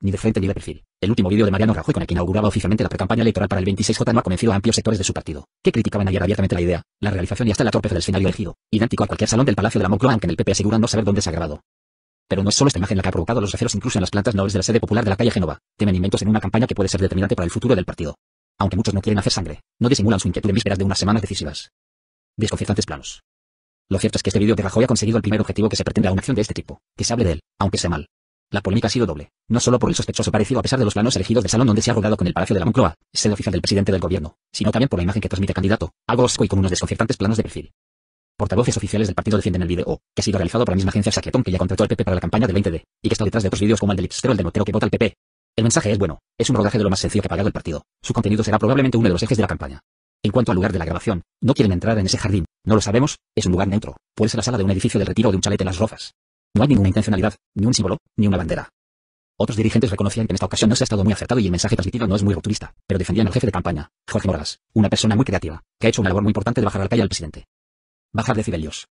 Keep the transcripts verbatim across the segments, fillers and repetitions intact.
Ni de frente ni de perfil. El último vídeo de Mariano Rajoy con el que inauguraba oficialmente la precampaña electoral para el veintiséis jota no ha convencido a amplios sectores de su partido, que criticaban ayer abiertamente la idea, la realización y hasta la torpeza del escenario elegido, idéntico a cualquier salón del Palacio de la Moncloa, aunque en el P P aseguran no saber dónde se ha grabado. Pero no es solo esta imagen la que ha provocado los recelos incluso en las plantas nobles de la sede popular de la calle Genova. Temen inventos en una campaña que puede ser determinante para el futuro del partido. Aunque muchos no quieren hacer sangre, no disimulan su inquietud en vísperas de unas semanas decisivas. Desconcertantes planos. Lo cierto es que este vídeo de Rajoy ha conseguido el primer objetivo que se pretende a una acción de este tipo, que se hable de él, aunque sea mal. La polémica ha sido doble, no solo por el sospechoso parecido a pesar de los planos elegidos del salón donde se ha rodado con el Palacio de la Moncloa, sede oficial del presidente del gobierno, sino también por la imagen que transmite el candidato, algo osco y con unos desconcertantes planos de perfil. Portavoces oficiales del partido defienden el vídeo, que ha sido realizado por la misma agencia Sacretón que ya contrató al P P para la campaña del veinte de, y que está detrás de otros vídeos como el del hipstero, el de notero que vota al P P. El mensaje es bueno, es un rodaje de lo más sencillo que ha pagado el partido. Su contenido será probablemente uno de los ejes de la campaña. En cuanto al lugar de la grabación, no quieren entrar en ese jardín, no lo sabemos, es un lugar neutro, puede ser la sala de un edificio del Retiro o de un chalet en Las Rozas. No hay ninguna intencionalidad, ni un símbolo, ni una bandera. Otros dirigentes reconocían que en esta ocasión no se ha estado muy acertado y el mensaje transmitido no es muy rupturista, pero defendían al jefe de campaña, Jorge Moragas, una persona muy creativa, que ha hecho una labor muy importante de bajar al calle al presidente. Bajar decibelios.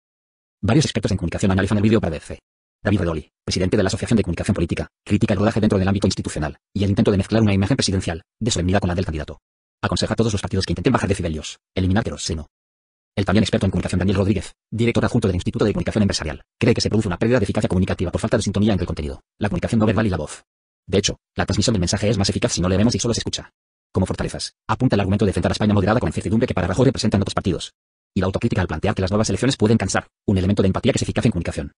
Varios expertos en comunicación analizan el vídeo para D C. David Redoli, presidente de la Asociación de Comunicación Política, critica el rodaje dentro del ámbito institucional, y el intento de mezclar una imagen presidencial, de solemnidad con la del candidato. Aconseja a todos los partidos que intenten bajar decibelios, eliminar queroseno. El también experto en comunicación Daniel Rodríguez, director adjunto del Instituto de Comunicación Empresarial, cree que se produce una pérdida de eficacia comunicativa por falta de sintonía entre el contenido, la comunicación no verbal y la voz. De hecho, la transmisión del mensaje es más eficaz si no le vemos y solo se escucha. Como fortalezas, apunta el argumento de enfrentar a España moderada con la incertidumbre que para Rajoy representan otros partidos. Y la autocrítica al plantear que las nuevas elecciones pueden cansar, un elemento de empatía que es eficaz en comunicación.